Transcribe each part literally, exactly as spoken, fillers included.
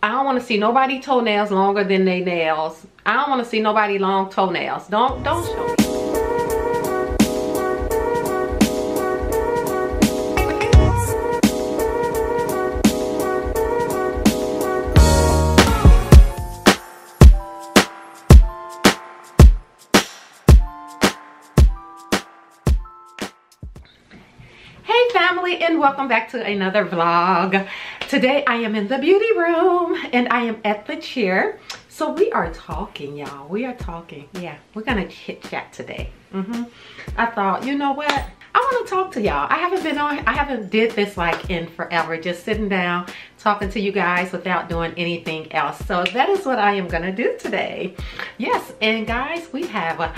I don't want to see nobody toenails longer than they nails. I don't want to see nobody long toenails. Don't, don't show me. Hey family, and welcome back to another vlog. Today I am in the beauty room and I am at the chair. So we are talking, y'all. We are talking. Yeah, we're gonna chit chat today. Mm-hmm. I thought, you know what? I want to talk to y'all. I haven't been on, I haven't did this like in forever. Just sitting down, talking to you guys without doing anything else. So that is what I am gonna do today. Yes, and guys, we have uh,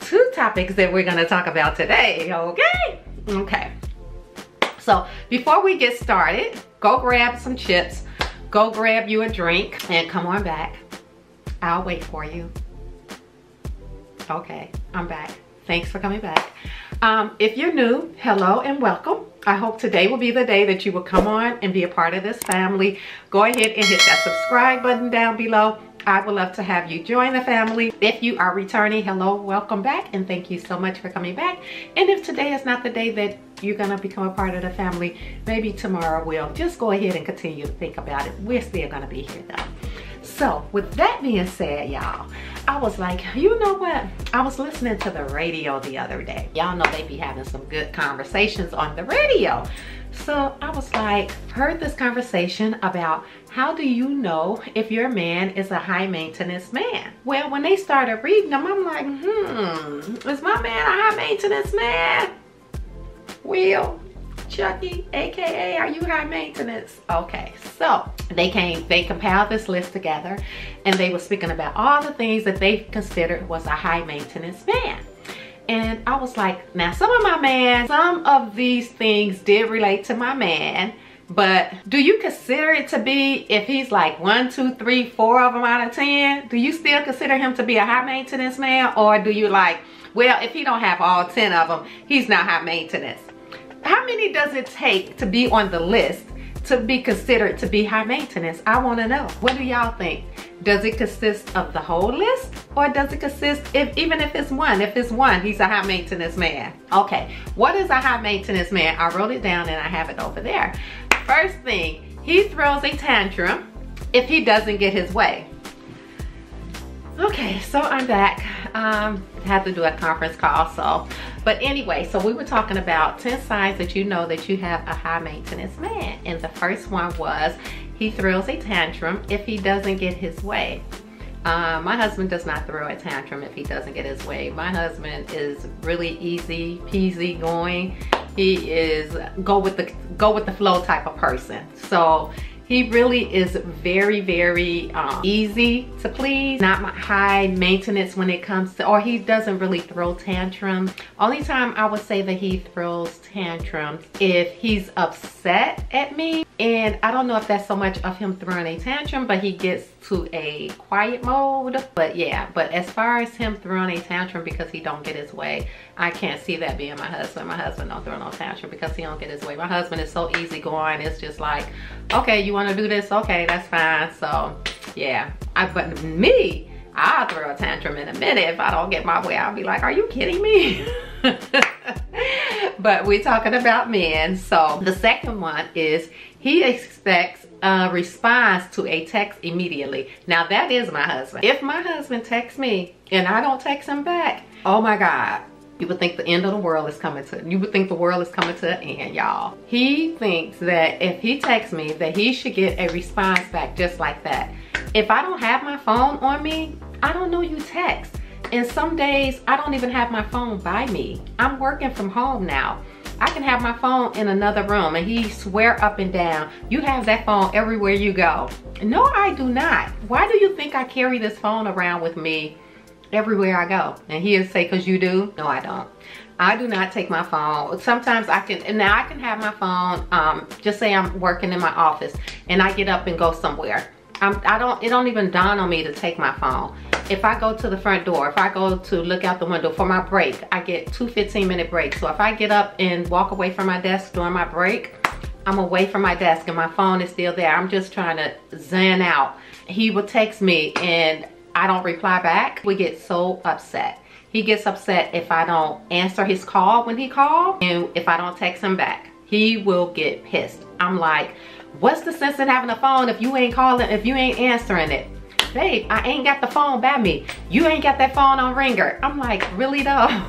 two topics that we're gonna talk about today. Okay, okay. So before we get started, go grab some chips, go grab you a drink, and come on back. I'll wait for you. Okay, I'm back. Thanks for coming back. Um, if you're new, hello and welcome. I hope today will be the day that you will come on and be a part of this family. Go ahead and hit that subscribe button down below. I would love to have you join the family. If you are returning, hello, welcome back, and thank you so much for coming back. And if today is not the day that you're gonna become a part of the family, maybe tomorrow will. Just go ahead and continue to think about it. We're still gonna be here though. So with that being said, y'all, I was like, you know what? I was listening to the radio the other day. Y'all know they be having some good conversations on the radio. So I was like, heard this conversation about how do you know if your man is a high maintenance man? Well, when they started reading them, I'm like, hmm, is my man a high maintenance man? Will, Chucky, A K A are you high maintenance? Okay, so they came, they compiled this list together, and they were speaking about all the things that they considered was a high maintenance man. And I was like, now some of my man, some of these things did relate to my man, but do you consider it to be, if he's like one, two, three, four of them out of ten, do you still consider him to be a high maintenance man? Or do you like, well, if he don't have all ten of them, he's not high maintenance. How many does it take to be on the list to be considered to be high maintenance? I wanna know, what do y'all think? Does it consist of the whole list, or does it consist, if even if it's one, if it's one, he's a high maintenance man? Okay, what is a high maintenance man? I wrote it down and I have it over there. First thing, he throws a tantrum if he doesn't get his way. Okay, so I'm back. Um, I had to do a conference call, so. But anyway, so we were talking about ten signs that you know that you have a high maintenance man. And the first one was, he throws a tantrum if he doesn't get his way. Uh, my husband does not throw a tantrum if he doesn't get his way. My husband is really easy peasy going. He is go with the go with the flow type of person. So he really is very, very um, easy to please. Not high maintenance when it comes to, or he doesn't really throw tantrums. Only time I would say that he throws tantrums if he's upset at me. And I don't know if that's so much of him throwing a tantrum, but he gets to a quiet mode. But yeah, but as far as him throwing a tantrum because he don't get his way, I can't see that being my husband. My husband don't throw no tantrum because he don't get his way. My husband is so easygoing. It's just like, okay, you want to do this? Okay, that's fine. So yeah, I, but me, I'll throw a tantrum in a minute. If I don't get my way, I'll be like, are you kidding me? But we're talking about men. So the second one is, he expects a response to a text immediately. Now that is my husband. If my husband texts me and I don't text him back, oh my God, you would think the end of the world is coming to, you would think the world is coming to an end, y'all. He thinks that if he texts me that he should get a response back just like that. If I don't have my phone on me, I don't know you text. And some days I don't even have my phone by me. I'm working from home now. I can have my phone in another room, and he swear up and down, you have that phone everywhere you go. No, I do not. Why do you think I carry this phone around with me everywhere I go? And he'll say, 'cause you do. No, I don't. I do not take my phone. Sometimes I can, and now I can have my phone, um, just say I'm working in my office and I get up and go somewhere. I'm, I don't, it don't even dawn on me to take my phone. If I go to the front door, if I go to look out the window for my break, I get two fifteen minute breaks. So if I get up and walk away from my desk during my break, I'm away from my desk and my phone is still there. I'm just trying to zen out. He will text me and I don't reply back. We get so upset. He gets upset if I don't answer his call when he called, and if I don't text him back. He will get pissed. I'm like, what's the sense in having a phone if you ain't calling, if you ain't answering it? Babe, I ain't got the phone by me. You ain't got that phone on ringer. I'm like, really though?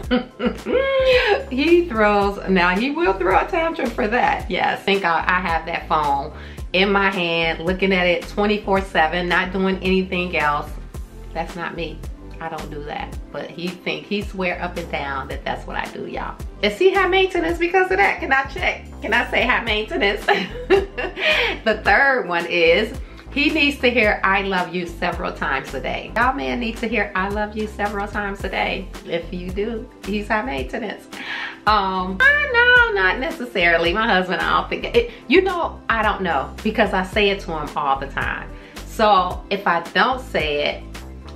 He throws, now he will throw a tantrum for that. Yes, thank God I have that phone in my hand, looking at it twenty-four seven, not doing anything else. That's not me. I don't do that. But he think, he swear up and down that that's what I do, y'all. Is he high maintenance because of that? Can I check? Can I say high maintenance? The third one is, he needs to hear I love you several times a day. Y'all man needs to hear I love you several times a day. If you do, he's high maintenance. Um, I know, not necessarily. My husband, I don't think, it, you know, I don't know, because I say it to him all the time. So if I don't say it,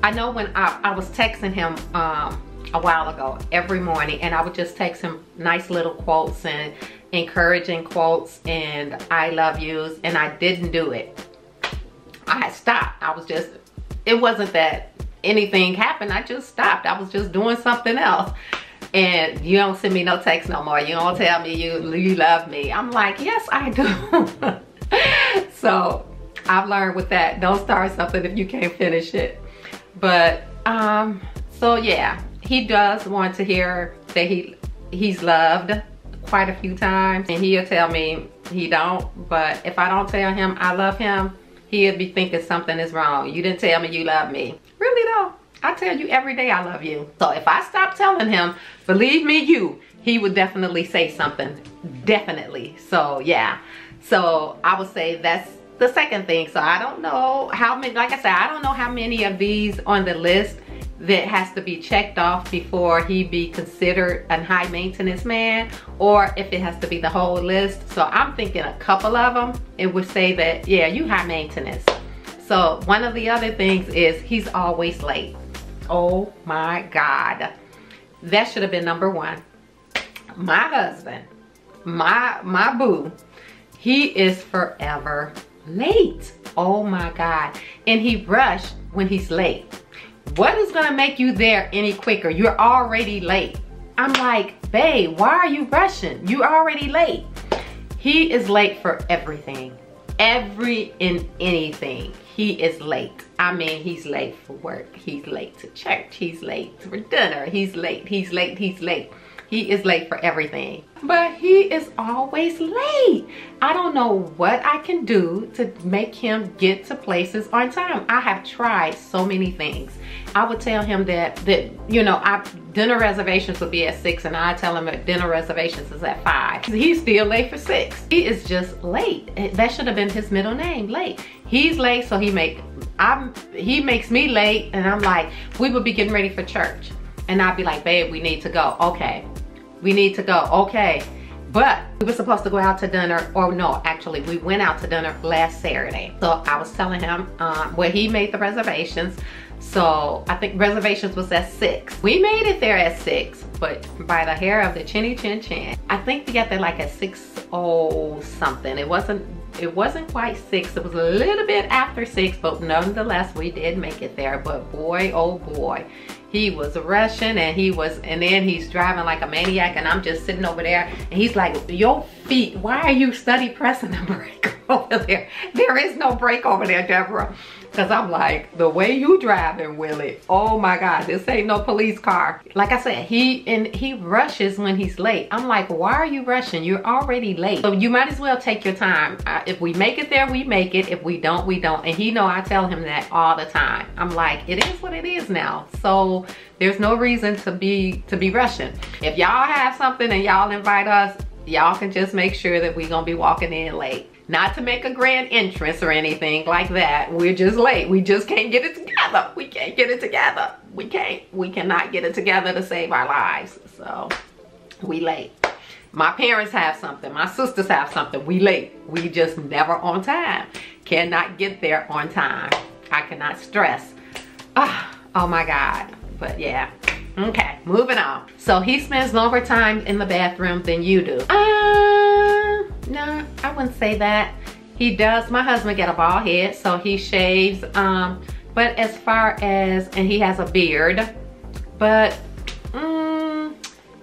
I know when I, I was texting him um, a while ago every morning, and I would just text him nice little quotes and encouraging quotes and I love yous, and I didn't do it. I had stopped. I was just, it wasn't that anything happened. I just stopped. I was just doing something else. And you don't send me no text no more. You don't tell me you, you love me. I'm like, yes, I do. So I've learned with that, don't start something if you can't finish it. But um so yeah, he does want to hear that he he's loved quite a few times, and he'll tell me he don't. But if I don't tell him I love him, he'll be thinking something is wrong. You didn't tell me you love me. Really though, I tell you every day I love you. So if I stop telling him, believe me, you he would definitely say something, definitely. So yeah, so I would say that's the second thing. So I don't know how many, like I said, I don't know how many of these on the list that has to be checked off before he be considered a high maintenance man, or if it has to be the whole list. So I'm thinking a couple of them, it would say that, yeah, you high maintenance. So one of the other things is he's always late. Oh my God. That should have been number one. My husband, my, my boo, he is forever late. Oh my God. And he rushed when he's late. What is gonna make you there any quicker? You're already late. I'm like, babe, why are you rushing? You're already late. He is late for everything. Every and anything, he is late. I mean, he's late for work. He's late to church. He's late for dinner. He's late, he's late, he's late. He is late for everything, but he is always late. I don't know what I can do to make him get to places on time. I have tried so many things. I would tell him that, that you know, I, dinner reservations would be at six, and I tell him that dinner reservations is at five. He's still late for six. He is just late. That should have been his middle name, late. He's late, so he make, I'm, he makes me late, and I'm like, we would be getting ready for church. And I'd be like, babe, we need to go, okay. We need to go, okay. But we were supposed to go out to dinner, or no, actually we went out to dinner last Saturday. So I was telling him, um, well, he made the reservations. So I think reservations was at six. We made it there at six, but by the hair of the chinny chin chin. I think we got there like at six oh something. It wasn't, it wasn't quite six. It was a little bit after six, but nonetheless, we did make it there. But boy, oh boy. He was rushing, and he was, and then he's driving like a maniac, and I'm just sitting over there, and he's like, your feet, why are you study pressing the brake over there? There is no brake over there, Deborah. Cause I'm like, the way you driving, Willie, oh my God, this ain't no police car. Like I said, he and he rushes when he's late. I'm like, why are you rushing? You're already late. So you might as well take your time. Uh, if we make it there, we make it. If we don't, we don't. And he know I tell him that all the time. I'm like, it is what it is now. So there's no reason to be to be rushing. If y'all have something and y'all invite us, y'all can just make sure that we're gonna be walking in late. Not to make a grand entrance or anything like that. We're just late. We just can't get it together. We can't get it together. We can't. We cannot get it together to save our lives. So we late. My parents have something. My sisters have something. We late. We just never on time. Cannot get there on time. I cannot stress. Oh, oh my God. But yeah, okay, moving on. So he spends longer time in the bathroom than you do. Uh, no, I wouldn't say that. He does, my husband got a bald head, so he shaves, um, but as far as, and he has a beard, but um,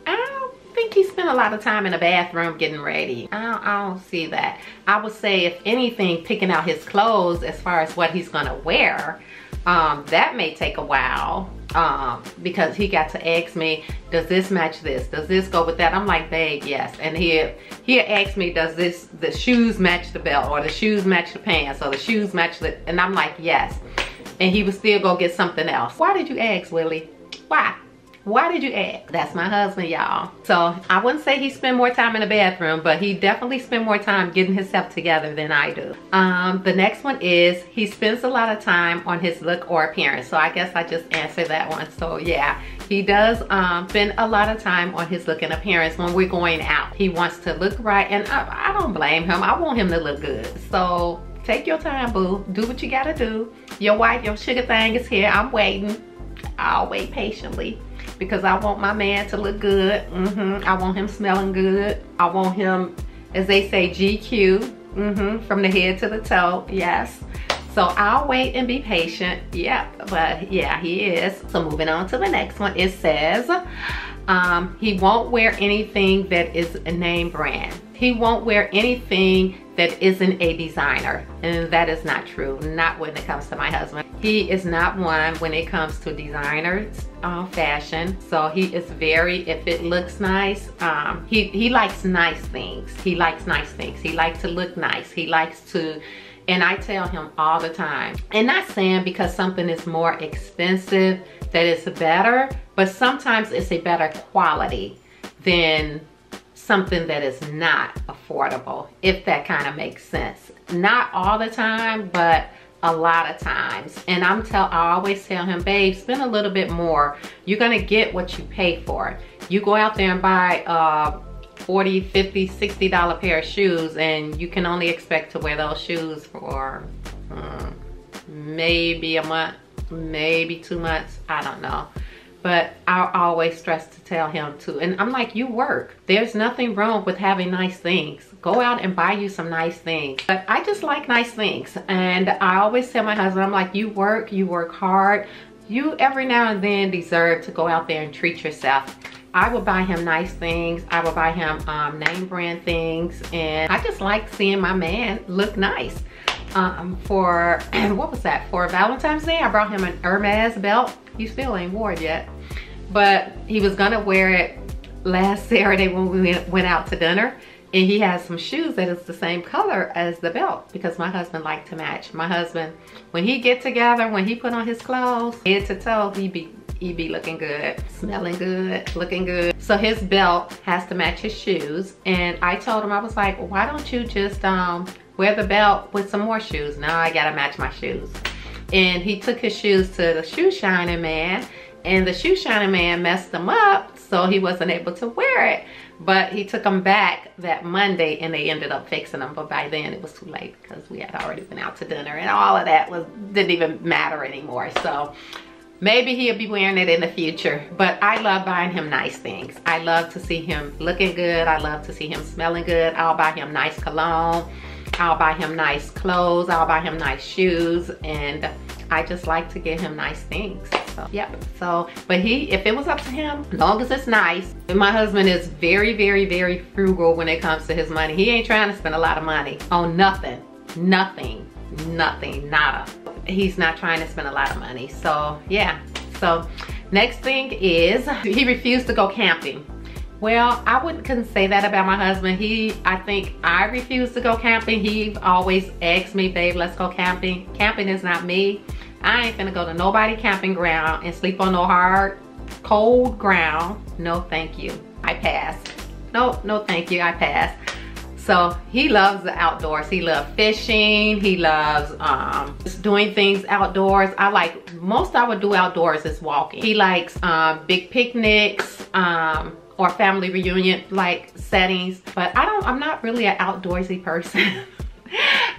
I don't think he spent a lot of time in the bathroom getting ready. I don't, I don't see that. I would say if anything, picking out his clothes as far as what he's gonna wear, um, that may take a while. Um, because he got to ask me, does this match this? Does this go with that? I'm like, babe, yes. And he he asked me, does this the shoes match the belt, or the shoes match the pants, or the shoes match the? And I'm like, yes. And he would still go get something else. Why did you ask, Willie? Why? Why did you ask? That's my husband, y'all. So I wouldn't say he spent more time in the bathroom, but he definitely spent more time getting himself together than I do. Um, the next one is he spends a lot of time on his look or appearance. So I guess I just answered that one. So yeah, he does um, spend a lot of time on his look and appearance when we're going out. He wants to look right, and I, I don't blame him. I want him to look good. So take your time, boo. Do what you gotta do. Your wife, your sugar thing is here. I'm waiting. I'll wait patiently, because I want my man to look good. Mm-hmm. I want him smelling good. I want him, as they say, G Q, mm-hmm, from the head to the toe, yes. So I'll wait and be patient, yep, but yeah, he is. So moving on to the next one, it says, um, he won't wear anything that is a name brand. He won't wear anything that isn't a designer, and that is not true, not when it comes to my husband. He is not one when it comes to designer uh, fashion. So he is very, if it looks nice, um, he, he likes nice things. He likes nice things. He likes to look nice. He likes to, and I tell him all the time, and not saying because something is more expensive that it's better, but sometimes it's a better quality than something that is not affordable, if that kind of makes sense. Not all the time, but a lot of times. And I'm tell I always tell him, babe, spend a little bit more. You're gonna get what you pay for. You go out there and buy a forty, fifty, sixty dollar pair of shoes, and you can only expect to wear those shoes for um, maybe a month, maybe two months, I don't know. But I always stress to tell him too. And I'm like, you work. There's nothing wrong with having nice things. Go out and buy you some nice things. But I just like nice things. And I always tell my husband, I'm like, you work, you work hard. You every now and then deserve to go out there and treat yourself. I would buy him nice things. I would buy him um, name brand things. And I just like seeing my man look nice. Um, for, what was that? For Valentine's Day, I brought him an Hermes belt. He still ain't wore it yet, but he was gonna wear it last Saturday when we went out to dinner, and he has some shoes that is the same color as the belt, because my husband liked to match. My husband, when he get together, when he put on his clothes, head to toe, he be he be looking good, smelling good, looking good. So his belt has to match his shoes, and I told him, I was like, why don't you just um wear the belt with some more shoes? Now I gotta match my shoes. And he took his shoes to the shoe shining man, and the shoe shining man messed them up, so he wasn't able to wear it. But he took them back that Monday, and they ended up fixing them. But by then it was too late, because we had already been out to dinner, and all of that was didn't even matter anymore. So maybe he'll be wearing it in the future. But I love buying him nice things. I love to see him looking good. I love to see him smelling good. I'll buy him nice cologne. I'll buy him nice clothes. I'll buy him nice shoes. And I just like to get him nice things. So, yep. So, but he, if it was up to him, as long as it's nice. And my husband is very, very, very frugal when it comes to his money. He ain't trying to spend a lot of money on nothing. Nothing. Nothing. Nada. He's not trying to spend a lot of money. So, yeah. So, next thing is he refused to go camping. Well, I wouldn't couldn't say that about my husband. He, I think I refuse to go camping. He always asks me, babe, let's go camping. Camping is not me. I ain't finna go to nobody camping ground and sleep on no hard, cold ground. No, thank you. I pass. No, no, thank you. I pass. So he loves the outdoors. He loves fishing. He loves um, just doing things outdoors. I like, most I would do outdoors is walking. He likes um, big picnics. Um, or family reunion like settings, but I don't, I'm not really an outdoorsy person.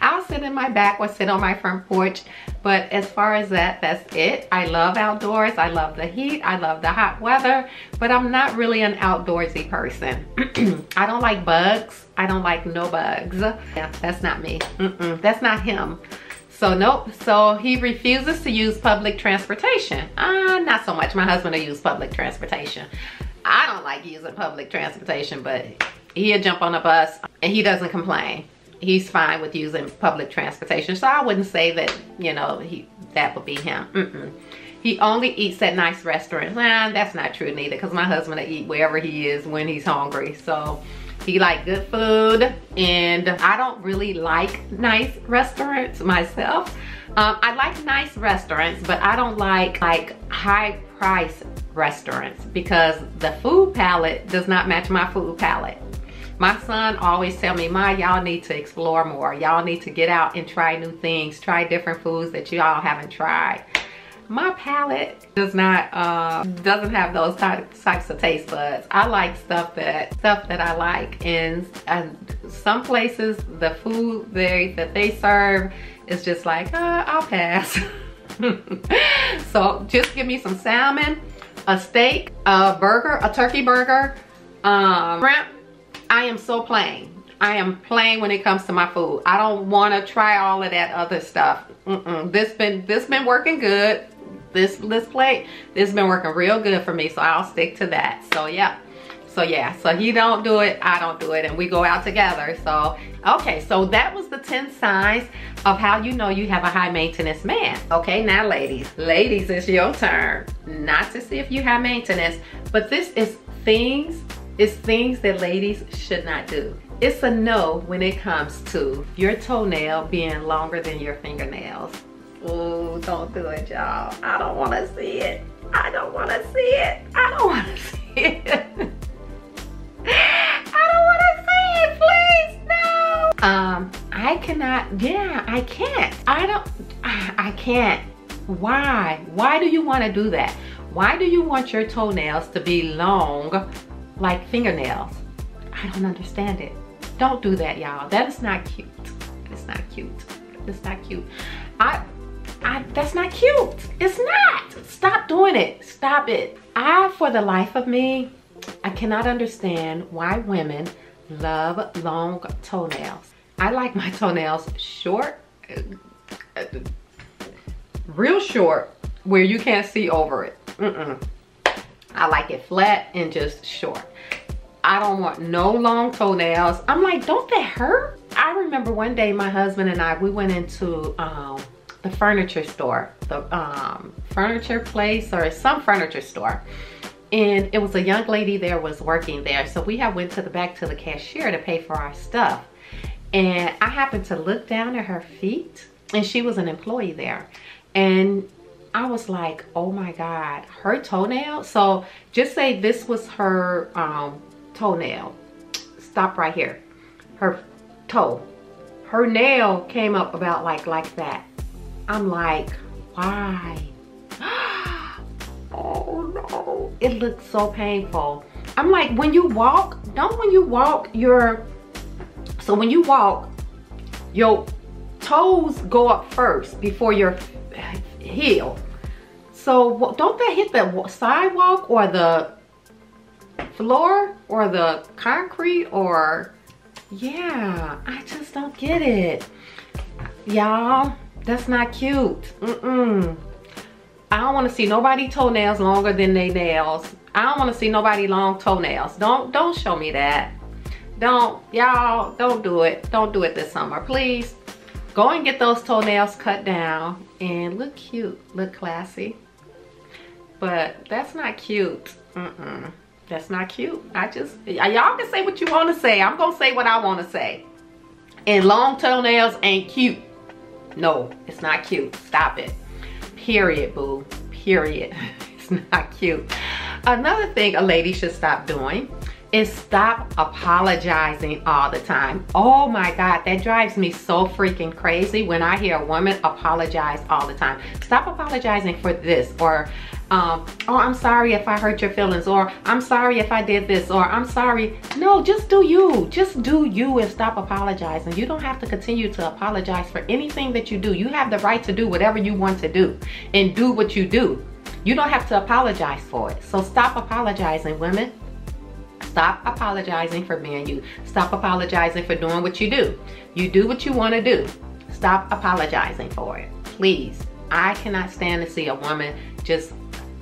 I'll sit in my back or sit on my front porch, but as far as that, that's it. I love outdoors, I love the heat, I love the hot weather, but I'm not really an outdoorsy person. I don't like bugs, I don't like no bugs. Yeah, that's not me, mm-mm, that's not him. So nope, so he refuses to use public transportation. Uh, not so much, my husband will use public transportation. I don't like using public transportation, but he'll jump on a bus and he doesn't complain. He's fine with using public transportation. So I wouldn't say that, you know, he that would be him. Mm-mm. He only eats at nice restaurants. Nah, that's not true neither, because my husband will eat wherever he is when he's hungry. So he like good food, and I don't really like nice restaurants myself. Um, I like nice restaurants, but I don't like like high price restaurants because the food palette does not match my food palette. My son always tell me, Ma, y'all need to explore more. Y'all need to get out and try new things, try different foods that y'all haven't tried. My palate does not uh, doesn't have those type, types of taste buds. I like stuff that stuff that I like, and, and some places the food they that they serve is just like uh, I'll pass. So just give me some salmon, a steak, a burger, a turkey burger, um, shrimp. I am so plain. I am plain when it comes to my food. I don't want to try all of that other stuff. Mm-mm. This been this been working good. This this plate this been working real good for me, so I'll stick to that. So yeah, so yeah, so he don't do it, I don't do it, and we go out together. So okay, so that was the ten signs of how you know you have a high maintenance man. Okay, now ladies, ladies, it's your turn. Not to see if you have maintenance, but this is things it's things that ladies should not do. It's a no when it comes to your toenail being longer than your fingernails. Ooh, don't do it, y'all. I don't want to see it. I don't want to see it. I don't want to see it. I don't want to see it, please, no. Um, I cannot, yeah, I can't. I don't, I, I can't. Why? Why do you want to do that? Why do you want your toenails to be long like fingernails? I don't understand it. Don't do that, y'all. That is not cute. It's not cute. It's not cute. I, I, that's not cute. It's not. Stop doing it. Stop it. I, for the life of me, I cannot understand why women love long toenails. I like my toenails short, real short, where you can't see over it. Mm-mm. I like it flat and just short. I don't want no long toenails. I'm like, don't that hurt? I remember one day my husband and I, we went into um, the furniture store, the um, furniture place or some furniture store. And it was a young lady there was working there. So we had went to the back to the cashier to pay for our stuff. And I happened to look down at her feet, and she was an employee there. And I was like, oh my God, her toenail? So just say this was her um, toenail. Stop right here. Her toe. Her nail came up about like, like that. I'm like, why? Oh no. It looked so painful. I'm like, when you walk, don't when you walk, your, so when you walk, your toes go up first before your heel. So don't that hit the sidewalk or the floor or the concrete or, yeah, I just don't get it. Y'all, that's not cute. Mm-mm. I don't want to see nobody toenails longer than they nails. I don't want to see nobody long toenails. Don't, don't show me that. Don't, y'all, don't do it. Don't do it this summer, please. Go and get those toenails cut down and look cute, look classy. But that's not cute. Mm-mm. That's not cute. I just, y'all can say what you want to say. I'm going to say what I want to say. And long toenails ain't cute. No, it's not cute. Stop it. Period, boo. Period. It's not cute. Another thing a lady should stop doing is stop apologizing all the time. Oh my God, that drives me so freaking crazy when I hear a woman apologize all the time. Stop apologizing for this, or um, oh, I'm sorry if I hurt your feelings, or I'm sorry if I did this, or I'm sorry. No, just do you. Just do you and stop apologizing. You don't have to continue to apologize for anything that you do. You have the right to do whatever you want to do and do what you do. You don't have to apologize for it. So stop apologizing, women. Stop apologizing for being you. Stop apologizing for doing what you do. You do what you want to do. Stop apologizing for it, please. I cannot stand to see a woman just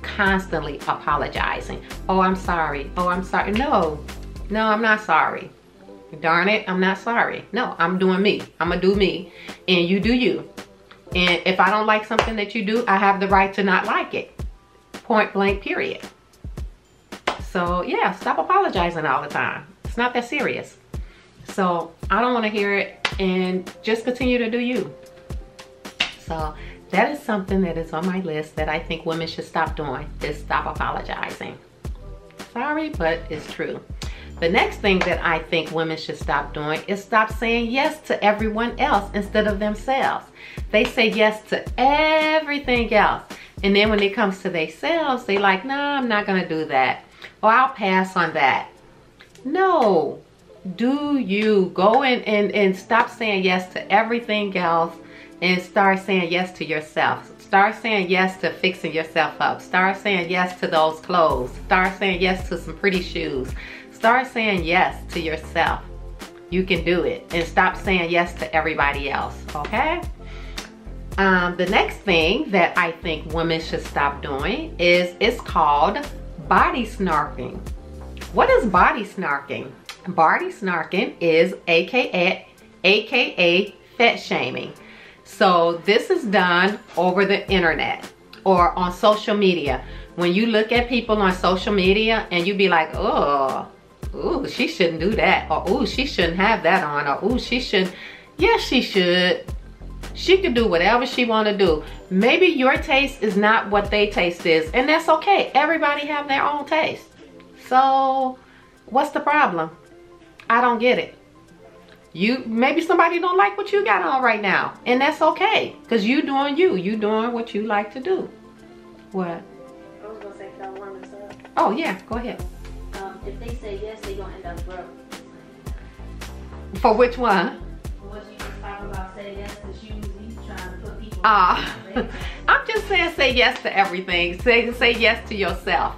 constantly apologizing. Oh, I'm sorry. Oh, I'm sorry. No, no, I'm not sorry. Darn it, I'm not sorry. No, I'm doing me. I'm gonna do me, and you do you. And if I don't like something that you do, I have the right to not like it. Point blank, period. So yeah, stop apologizing all the time. It's not that serious. So I don't want to hear it, and just continue to do you. So that is something that is on my list that I think women should stop doing, is stop apologizing. Sorry, but it's true. The next thing that I think women should stop doing is stop saying yes to everyone else instead of themselves. They say yes to everything else. And then when it comes to themselves, they like, no, I'm not gonna do that. Or I'll pass on that. No, do you. Go in and, and stop saying yes to everything else and start saying yes to yourself. Start saying yes to fixing yourself up. Start saying yes to those clothes. Start saying yes to some pretty shoes. Start saying yes to yourself. You can do it. And stop saying yes to everybody else, okay? Um, the next thing that I think women should stop doing is, it's called body snarking. What is body snarking? Body snarking is aka, aka fat shaming. So this is done over the internet or on social media. When you look at people on social media and you be like, oh, ooh, she shouldn't do that, or ooh, she shouldn't have that on, or ooh, she shouldn't. Yes, she should. She can do whatever she want to do. Maybe your taste is not what they taste is, and that's okay. Everybody have their own taste. So what's the problem? I don't get it. You, maybe somebody don't like what you got on right now, and that's okay, because you doing you. You doing what you like to do. What? I was going to say, can I warm this up? Oh, yeah. Go ahead. Um, if they say yes, they're going to end up broke. For which one? What you just talking about, say yes to shoes, he's trying to put people Ah, uh, I'm just saying say yes to everything. Say, say yes to yourself.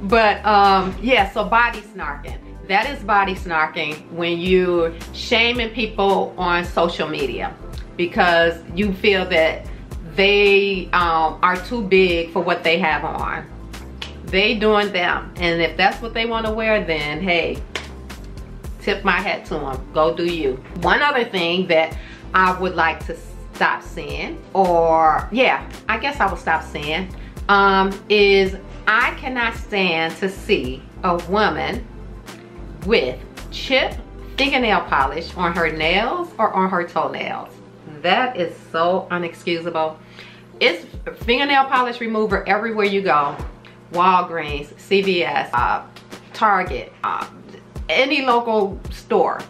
But, um, yeah, so body snarking. That is body snarking, when you're shaming people on social media because you feel that they um, are too big for what they have on. They doing them, and if that's what they want to wear, then hey, tip my hat to them. Go do you. One other thing that I would like to stop seeing, or yeah, I guess I will stop seeing, um, is I cannot stand to see a woman with chip fingernail polish on her nails or on her toenails. That is so unexcusable. It's fingernail polish remover everywhere you go. Walgreens, C V S, uh, Target, uh, any local store,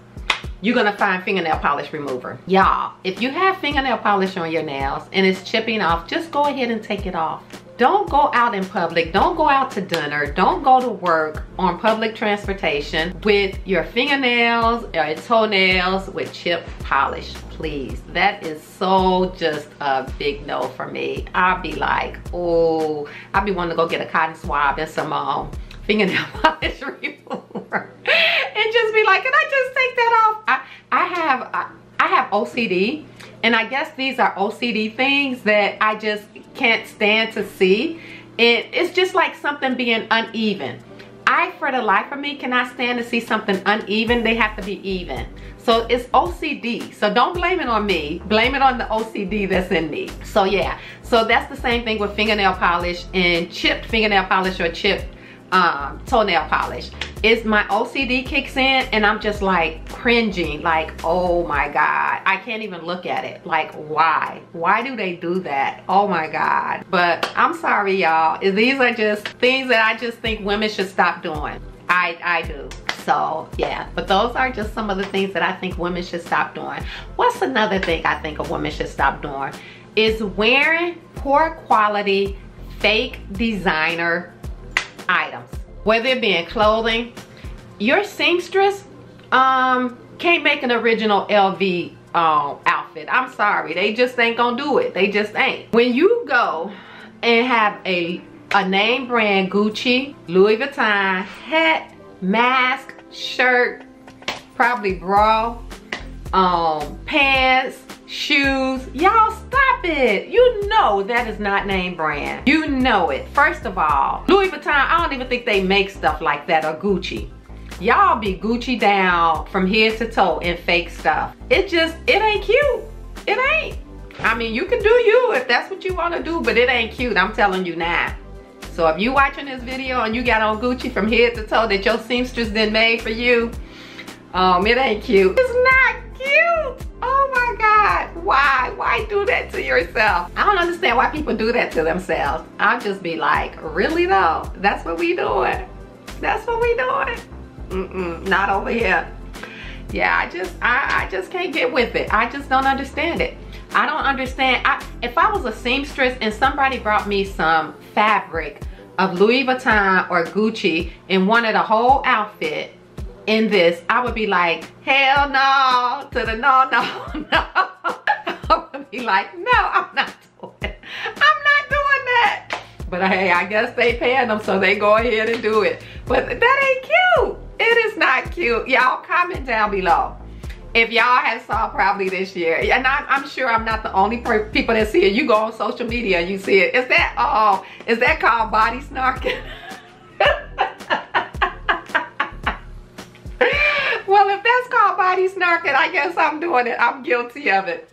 you're gonna find fingernail polish remover. Y'all, if you have fingernail polish on your nails and it's chipping off, just go ahead and take it off. Don't go out in public. Don't go out to dinner. Don't go to work on public transportation with your fingernails or your toenails with chip polish, please. That is so just a big no for me. I'll be like, oh, I'll be wanting to go get a cotton swab and some um, fingernail polish remover and just be like, can I just take that off? I, I have I, I have O C D, and I guess these are O C D things that I just can't stand to see. And it's just like something being uneven. I, for the life of me, cannot stand to see something uneven. They have to be even. So it's O C D. So don't blame it on me. Blame it on the O C D that's in me. So yeah, so that's the same thing with fingernail polish and chipped fingernail polish or chipped um, toenail polish. It's my O C D kicks in and I'm just like cringing, like, oh my God, I can't even look at it. Like, why? Why do they do that? Oh my God. But I'm sorry, y'all. These are just things that I just think women should stop doing. I, I do. So yeah, but those are just some of the things that I think women should stop doing. What's another thing I think a woman should stop doing is wearing poor quality, fake designer items. Whether it be in clothing, your seamstress um, can't make an original L V um, outfit. I'm sorry, they just ain't gonna do it. They just ain't. When you go and have a a name brand Gucci, Louis Vuitton hat, mask, shirt, probably bra, um, pants, shoes, y'all stop it. You know that is not name brand. You know it. First of all, Louis Vuitton, I don't even think they make stuff like that, or Gucci. Y'all be Gucci down from head to toe in fake stuff. It just, it ain't cute. It ain't. I mean, you can do you if that's what you want to do, but it ain't cute. I'm telling you now. So if you watching this video and you got on Gucci from head to toe that your seamstress then made for you, um, it ain't cute. It's not cute. Oh my God. Why? Why do that to yourself? I don't understand why people do that to themselves. I'll just be like, really though? That's what we doing. That's what we doing. Mm-mm, not over here. Yeah, I just, I, I just can't get with it. I just don't understand it. I don't understand. I, if I was a seamstress and somebody brought me some fabric of Louis Vuitton or Gucci and wanted a whole outfit in this, I would be like, hell no, to the no, no, no. I would be like, no, I'm not doing it. I'm not doing that. But hey, I guess they paying them, so they go ahead and do it. But that ain't cute. It is not cute. Y'all comment down below if y'all have saw probably this year, and I, I'm sure I'm not the only per people that see it. You go on social media and you see it. Is that, oh, is that called body snarking? Well, if that's called body snarking, I guess I'm doing it. I'm guilty of it.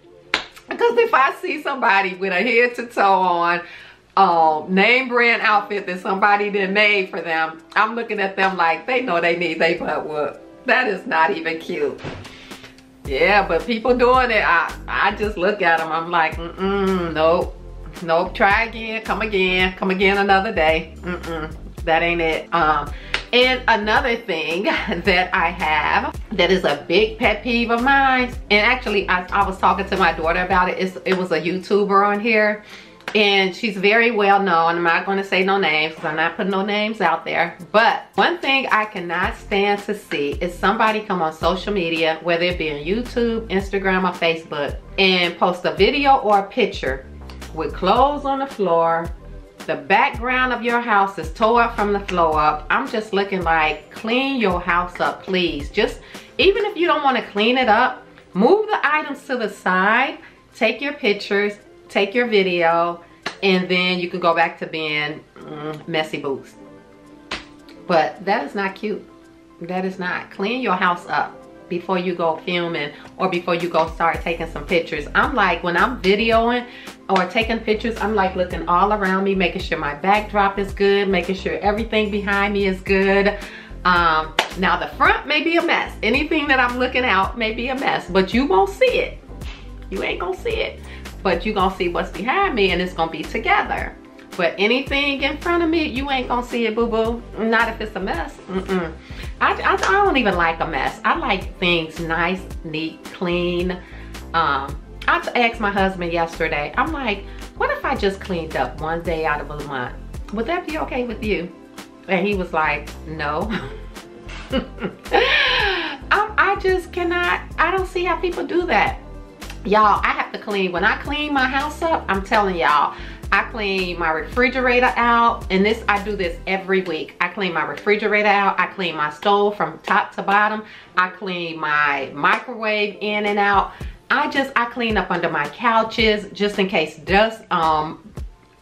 Because if I see somebody with a head to toe on, um, name brand outfit that somebody then made for them, I'm looking at them like they know they need they butt whoop. That is not even cute. Yeah, but people doing it, I, I just look at them. I'm like, mm-mm, nope, nope, try again, come again, come again another day. Mm-mm, that ain't it. Um, and another thing that I have that is a big pet peeve of mine, and actually I, I was talking to my daughter about it. It's, it was a YouTuber on here, and she's very well known. I'm not going to say no names because I'm not putting no names out there. But one thing I cannot stand to see is somebody come on social media, whether it be on YouTube, Instagram, or Facebook, and post a video or a picture with clothes on the floor. The background of your house is tore up from the floor up. I'm just looking like, clean your house up, please. Just, even if you don't want to clean it up, move the items to the side, take your pictures, take your video, and then you can go back to being mm, messy boots. But that is not cute. That is not. Clean your house up before you go filming or before you go start taking some pictures. I'm like, when I'm videoing or taking pictures, I'm like looking all around me, making sure my backdrop is good, making sure everything behind me is good. Um, now the front may be a mess. Anything that I'm looking out may be a mess, but you won't see it. You ain't gonna see it. But you're gonna see what's behind me and it's gonna be together. But anything in front of me, you ain't gonna see it, boo-boo. Not if it's a mess. Mm-mm. I, I, I don't even like a mess. I like things nice, neat, clean. Um, I asked my husband yesterday, I'm like, what if I just cleaned up one day out of a month? Would that be okay with you? And he was like, no. I, I just cannot, I don't see how people do that. Y'all, I have to clean. When I clean my house up, I'm telling y'all, I clean my refrigerator out, and this, I do this every week. I clean my refrigerator out, I clean my stove from top to bottom, I clean my microwave in and out. I just, I clean up under my couches just in case dust, um,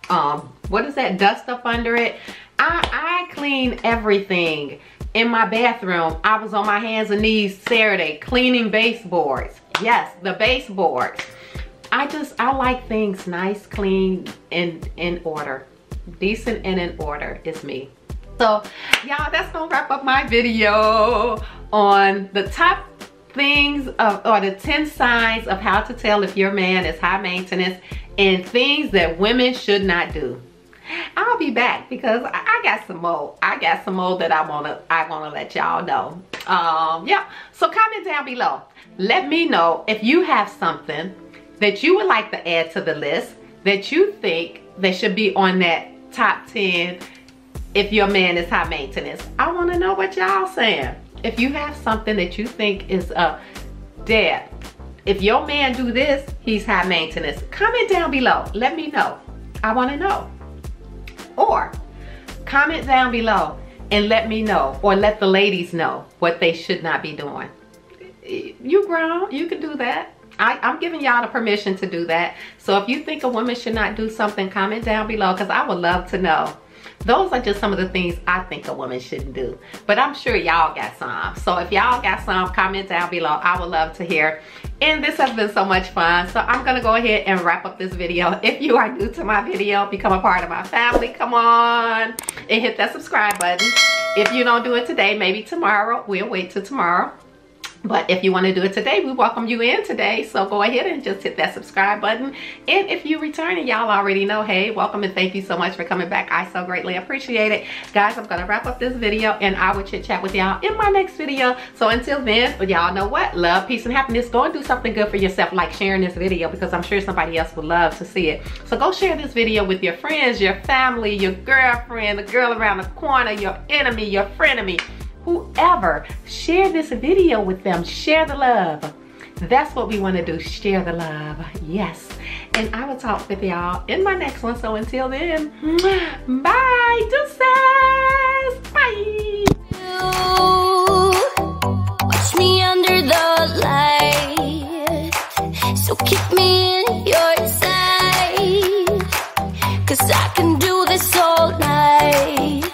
um, what is that, dust up under it. I, I clean everything. In my bathroom, I was on my hands and knees Saturday cleaning baseboards. Yes, the baseboards. I just, I like things nice, clean, and in order. Decent and in order is me. So y'all, that's gonna wrap up my video on the top things of, or the ten signs of how to tell if your man is high maintenance and things that women should not do. I'll be back because I got some more. I got some more that I wanna I wanna let y'all know. Um yeah. So comment down below. Let me know if you have something that you would like to add to the list that you think that should be on that top ten if your man is high maintenance. I wanna know what y'all saying. If you have something that you think is uh, Deb, if your man do this, he's high maintenance. Comment down below. Let me know. I wanna know. Or comment down below and let me know, or let the ladies know what they should not be doing. You grown, you can do that. I, I'm giving y'all the permission to do that. So if you think a woman should not do something, comment down below, because I would love to know. Those are just some of the things I think a woman shouldn't do. But I'm sure y'all got some. So if y'all got some, comment down below. I would love to hear. And this has been so much fun. So I'm going to go ahead and wrap up this video. If you are new to my video, become a part of my family. Come on. And hit that subscribe button. If you don't do it today, maybe tomorrow. We'll wait till tomorrow. But if you want to do it today, we welcome you in today. So go ahead and just hit that subscribe button. And if you're returning, y'all already know, hey, welcome and thank you so much for coming back. I so greatly appreciate it. Guys, I'm going to wrap up this video and I will chit chat with y'all in my next video. So until then, y'all know what? Love, peace, and happiness. Go and do something good for yourself, like sharing this video, because I'm sure somebody else would love to see it. So go share this video with your friends, your family, your girlfriend, the girl around the corner, your enemy, your frenemy. Whoever, share this video with them. Share the love. That's what we want to do. Share the love. Yes. And I will talk with y'all in my next one. So until then, bye. Deuces. Bye. Watch me under the light. So keep me in your sight. Cause I can do this all night.